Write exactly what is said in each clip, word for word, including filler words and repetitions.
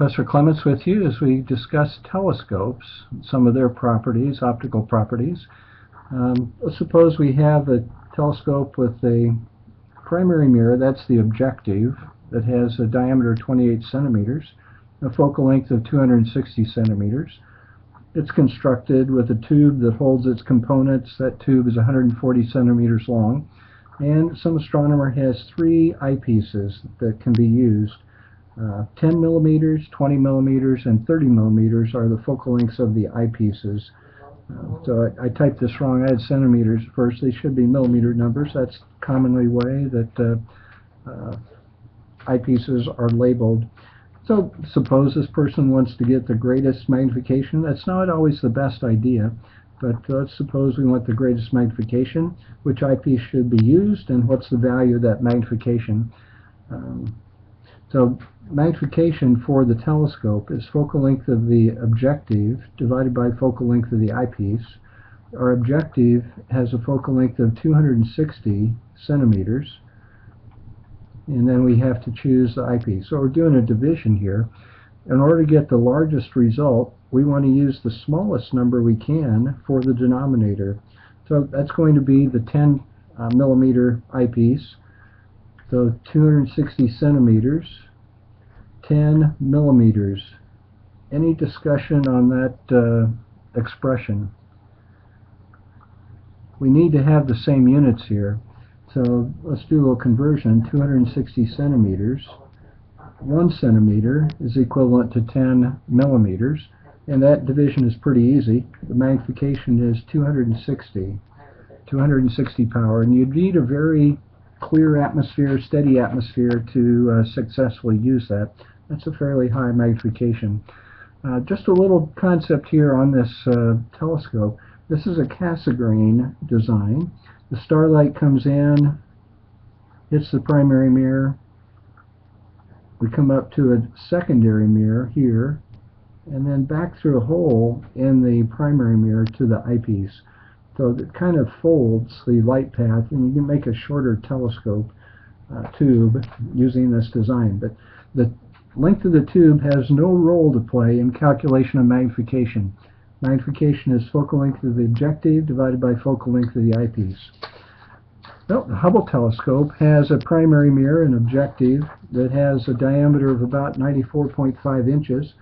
Professor Clements with you as we discuss telescopes, some of their properties, optical properties. Um, let's suppose we have a telescope with a primary mirror, that's the objective, that has a diameter of twenty-eight centimeters, a focal length of two hundred sixty centimeters. It's constructed with a tube that holds its components. That tube is one hundred forty centimeters long, and some astronomer has three eyepieces that can be used. Uh, ten millimeters, twenty millimeters, and thirty millimeters are the focal lengths of the eyepieces. Uh, so I, I typed this wrong. I had centimeters first. They should be millimeter numbers. That's commonly way that uh, uh, eyepieces are labeled. So suppose this person wants to get the greatest magnification. That's not always the best idea, but let's suppose we want the greatest magnification. Which eyepiece should be used, and what's the value of that magnification? Um, so magnification for the telescope is focal length of the objective divided by focal length of the eyepiece. Our objective has a focal length of two hundred sixty centimeters, and then we have to choose the eyepiece. So we're doing a division here. In order to get the largest result, we want to use the smallest number we can for the denominator. So that's going to be the ten millimeter eyepiece. So two hundred sixty centimeters, ten millimeters. Any discussion on that uh, expression? We need to have the same units here. So let's do a little conversion. two hundred sixty centimeters. One centimeter is equivalent to ten millimeters. And that division is pretty easy. The magnification is two hundred sixty power. And you need a very clear atmosphere, steady atmosphere to uh, successfully use that. That's a fairly high magnification. Uh, just a little concept here on this uh, telescope. This is a Cassegrain design. The starlight comes in, hits the primary mirror. We come up to a secondary mirror here, and then back through a hole in the primary mirror to the eyepiece. So it kind of folds the light path, and you can make a shorter telescope uh, tube using this design. But the length of the tube has no role to play in calculation of magnification. Magnification is focal length of the objective divided by focal length of the eyepiece. Well, the Hubble telescope has a primary mirror, an objective, that has a diameter of about ninety-four point five inches.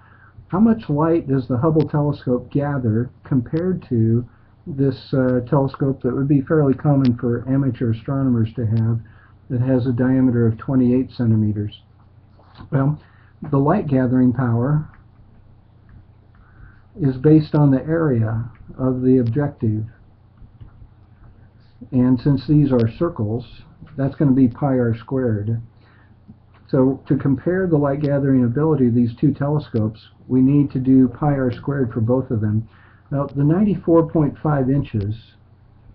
How much light does the Hubble telescope gather compared to this uh, telescope that would be fairly common for amateur astronomers to have, that has a diameter of twenty-eight centimeters? Well, the light gathering power is based on the area of the objective. And since these are circles, that's going to be pi r squared. So to compare the light gathering ability of these two telescopes, we need to do pi r squared for both of them. Now the ninety-four point five inches,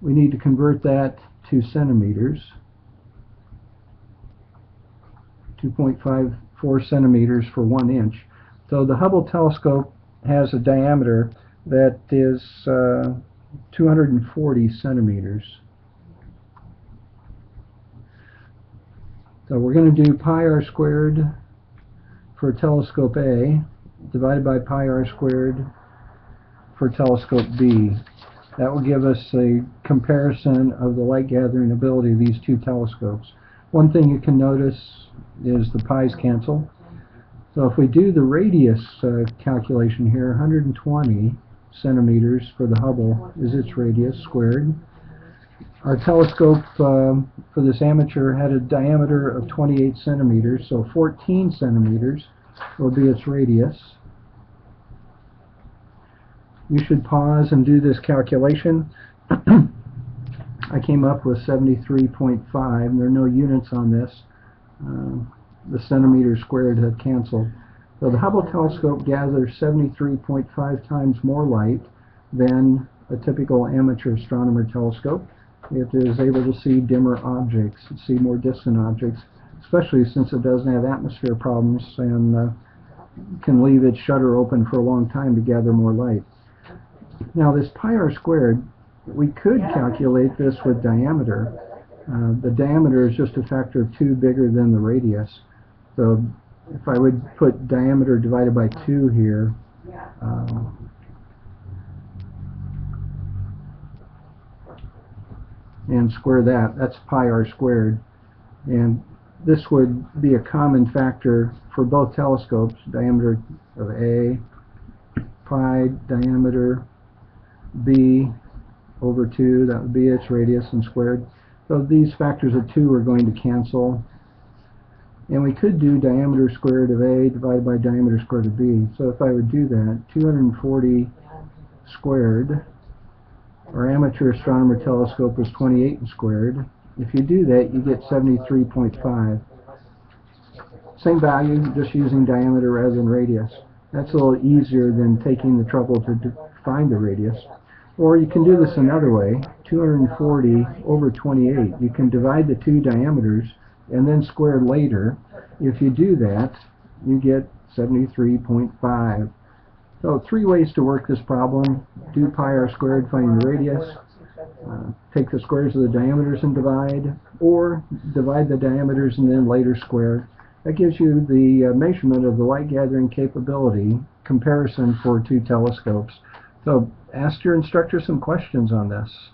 we need to convert that to centimeters. two point five four centimeters for one inch. So the Hubble telescope has a diameter that is uh, two hundred forty centimeters. So we're going to do pi r squared for telescope A divided by pi r squared for telescope B. That will give us a comparison of the light gathering ability of these two telescopes. One thing you can notice is the pi's cancel. So if we do the radius uh, calculation here, one hundred twenty centimeters for the Hubble is its radius squared. Our telescope um, for this amateur had a diameter of twenty-eight centimeters, so fourteen centimeters will be its radius. You should pause and do this calculation. I came up with seventy-three point five, and there are no units on this. Um, the centimeter squared had canceled. So the Hubble telescope gathers seventy-three point five times more light than a typical amateur astronomer telescope. It is able to see dimmer objects, see more distant objects, especially since it doesn't have atmosphere problems and uh, can leave its shutter open for a long time to gather more light. Now this pi r squared, we could calculate this with diameter. Uh, the diameter is just a factor of two bigger than the radius. So if I would put diameter divided by two here, um, and square that, that's pi r squared. And this would be a common factor for both telescopes, diameter of A, pi, diameter B over two, that would be its radius, and squared. So these factors of two are going to cancel. And we could do diameter squared of A divided by diameter squared of B. So if I would do that, two hundred forty squared, our amateur astronomer telescope was twenty-eight squared. If you do that, you get seventy-three point five. Same value, just using diameter rather than radius. That's a little easier than taking the trouble to find the radius. Or you can do this another way, two hundred forty over twenty-eight. You can divide the two diameters and then square later. If you do that, you get seventy-three point five. So three ways to work this problem. Do pi r squared, find the radius. Uh, take the squares of the diameters and divide, or divide the diameters and then later square. That gives you the uh, measurement of the light gathering capability comparison for two telescopes. So ask your instructor some questions on this.